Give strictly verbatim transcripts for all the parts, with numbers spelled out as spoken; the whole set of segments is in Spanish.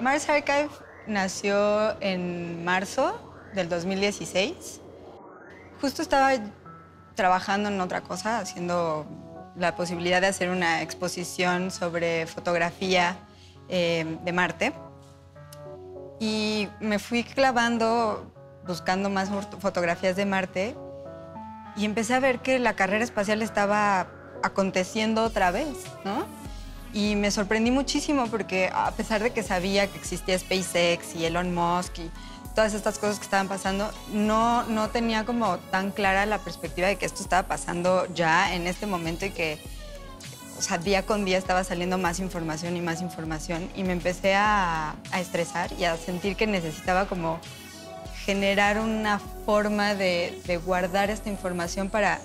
Mars Archive nació en marzo del dos mil dieciséis. Justo estaba trabajando en otra cosa, haciendo la posibilidad de hacer una exposición sobre fotografía eh, de Marte. Y me fui clavando, buscando más fotografías de Marte, y empecé a ver que la carrera espacial estaba aconteciendo otra vez, ¿no? Y me sorprendí muchísimo porque, a pesar de que sabía que existía SpaceX y Elon Musk y todas estas cosas que estaban pasando, no, no tenía como tan clara la perspectiva de que esto estaba pasando ya en este momento y que, o sea, día con día estaba saliendo más información y más información. Y me empecé a, a estresar y a sentir que necesitaba como generar una forma de, de guardar esta información para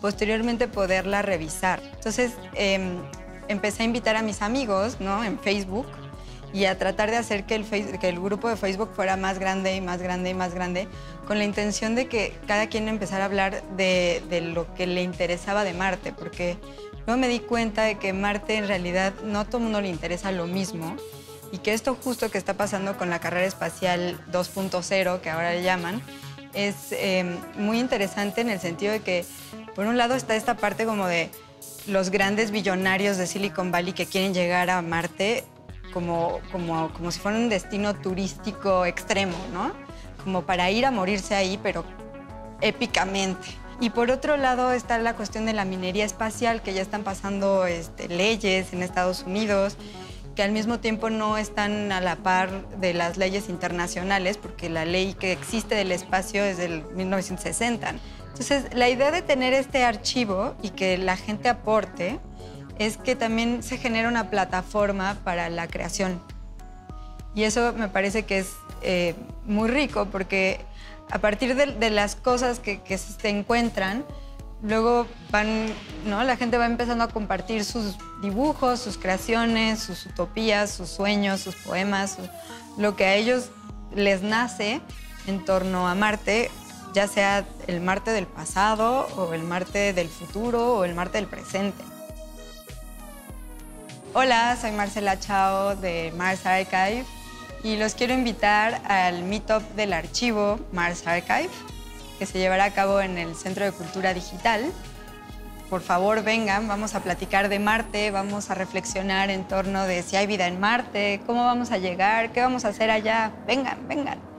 posteriormente poderla revisar. Entonces, eh, empecé a invitar a mis amigos, ¿no?, en Facebook, y a tratar de hacer que el, face, que el grupo de Facebook fuera más grande y más grande y más grande, con la intención de que cada quien empezara a hablar de, de lo que le interesaba de Marte, porque luego me di cuenta de que Marte en realidad no a todo el mundo le interesa lo mismo, y que esto justo que está pasando con la carrera espacial dos punto cero, que ahora le llaman, es eh, muy interesante en el sentido de que, por un lado, está esta parte como de los grandes billonarios de Silicon Valley que quieren llegar a Marte como, como, como si fuera un destino turístico extremo, ¿no? Como para ir a morirse ahí, pero épicamente. Y por otro lado está la cuestión de la minería espacial, que ya están pasando este, leyes en Estados Unidos, que al mismo tiempo no están a la par de las leyes internacionales, porque la ley que existe del espacio es del mil novecientos sesenta. Entonces, la idea de tener este archivo y que la gente aporte es que también se genera una plataforma para la creación. Y eso me parece que es eh, muy rico, porque a partir de, de las cosas que, que se encuentran, luego van, ¿no?, la gente va empezando a compartir sus dibujos, sus creaciones, sus utopías, sus sueños, sus poemas, su, lo que a ellos les nace en torno a Marte, ya sea el Marte del pasado, o el Marte del futuro, o el Marte del presente. Hola, soy Marcela Chao de Mars Archive y los quiero invitar al meetup del archivo Mars Archive, que se llevará a cabo en el Centro de Cultura Digital. Por favor, vengan, vamos a platicar de Marte, vamos a reflexionar en torno de si hay vida en Marte, cómo vamos a llegar, qué vamos a hacer allá. Vengan, vengan.